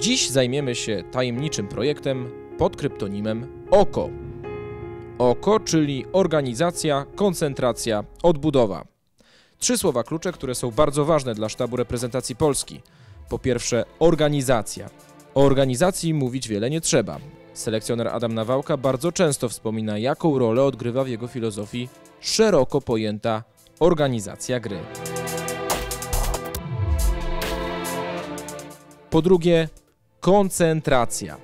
Dziś zajmiemy się tajemniczym projektem pod kryptonimem OKO. OKO, czyli Organizacja Koncentracja Odbudowa. Trzy słowa klucze, które są bardzo ważne dla Sztabu Reprezentacji Polski. Po pierwsze, organizacja. O organizacji mówić wiele nie trzeba. Selekcjoner Adam Nawałka bardzo często wspomina, jaką rolę odgrywa w jego filozofii szeroko pojęta organizacja gry. Po drugie, koncentracja.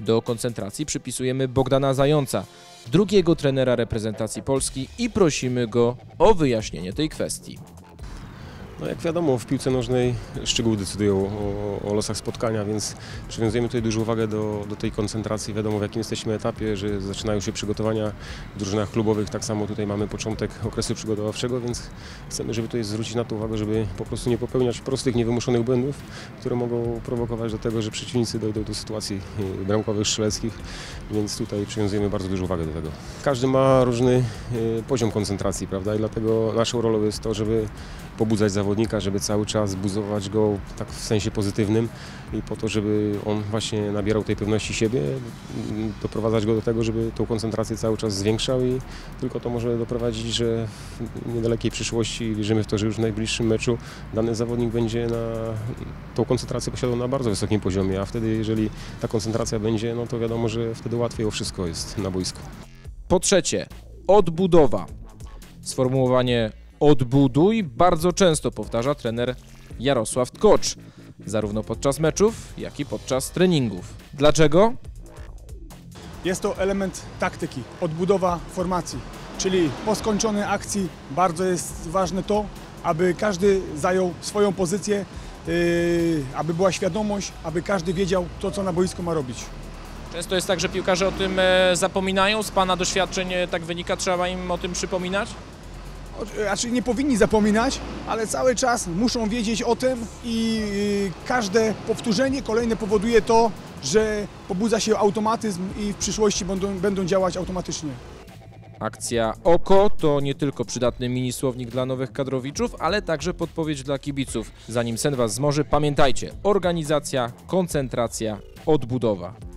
Do koncentracji przypisujemy Bogdana Zająca, drugiego trenera reprezentacji Polski, i prosimy go o wyjaśnienie tej kwestii. No jak wiadomo, w piłce nożnej szczegóły decydują o losach spotkania, więc przywiązujemy tutaj dużą uwagę do tej koncentracji. Wiadomo, w jakim jesteśmy etapie, że zaczynają się przygotowania w drużynach klubowych. Tak samo tutaj mamy początek okresu przygotowawczego, więc chcemy, żeby tutaj zwrócić na to uwagę, żeby po prostu nie popełniać prostych, niewymuszonych błędów, które mogą prowokować do tego, że przeciwnicy dojdą do sytuacji bramkowych, strzeleckich, więc tutaj przywiązujemy bardzo dużą uwagę do tego. Każdy ma różny poziom koncentracji, prawda? I dlatego naszą rolą jest to, żeby pobudzać zawodnika, żeby cały czas buzować go tak w sensie pozytywnym i po to, żeby on właśnie nabierał tej pewności siebie, doprowadzać go do tego, żeby tą koncentrację cały czas zwiększał i tylko to może doprowadzić, że w niedalekiej przyszłości wierzymy w to, że już w najbliższym meczu dany zawodnik będzie tą koncentrację posiadał na bardzo wysokim poziomie, a wtedy jeżeli ta koncentracja będzie, no to wiadomo, że wtedy łatwiej o wszystko jest na boisku. Po trzecie, odbudowa. Sformułowanie odbuduj bardzo często powtarza trener Jarosław Tkocz, zarówno podczas meczów, jak i podczas treningów. Dlaczego? Jest to element taktyki, odbudowa formacji, czyli po skończonej akcji bardzo jest ważne to, aby każdy zajął swoją pozycję, aby była świadomość, aby każdy wiedział to, co na boisku ma robić. Często jest tak, że piłkarze o tym zapominają, z Pana doświadczeń tak wynika, trzeba im o tym przypominać? Znaczy nie powinni zapominać, ale cały czas muszą wiedzieć o tym i każde powtórzenie kolejne powoduje to, że pobudza się automatyzm i w przyszłości będą działać automatycznie. Akcja OKO to nie tylko przydatny minisłownik dla nowych kadrowiczów, ale także podpowiedź dla kibiców. Zanim sen Was zmorzy, pamiętajcie: organizacja, koncentracja, odbudowa.